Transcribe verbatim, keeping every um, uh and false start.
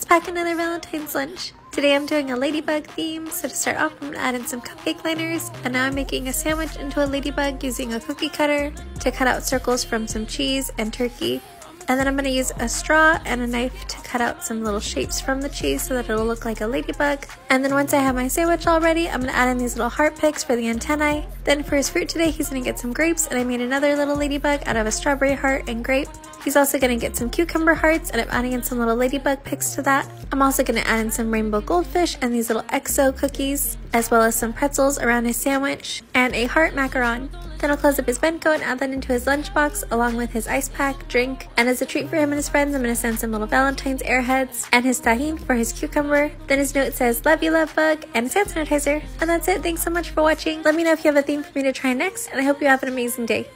Let's pack another Valentine's lunch. Today I'm doing a ladybug theme, so to start off I'm going to add in some cupcake liners, and now I'm making a sandwich into a ladybug using a cookie cutter to cut out circles from some cheese and turkey. And then I'm going to use a straw and a knife to cut out some little shapes from the cheese so that it'll look like a ladybug. And then once I have my sandwich all ready, I'm going to add in these little heart picks for the antennae. Then for his fruit today, he's going to get some grapes, and I made another little ladybug out of a strawberry heart and grape. He's also going to get some cucumber hearts, and I'm adding in some little ladybug picks to that. I'm also going to add in some rainbow goldfish and these little E X O cookies, as well as some pretzels around his sandwich and a heart macaron. Then I'll close up his Benko and add that into his lunchbox along with his ice pack, drink, and as a treat for him and his friends, I'm going to send some little Valentine's airheads and his tahine for his cucumber. Then his note says, "Love you, love bug," and his hand sanitizer. And that's it. Thanks so much for watching. Let me know if you have a theme for me to try next, and I hope you have an amazing day.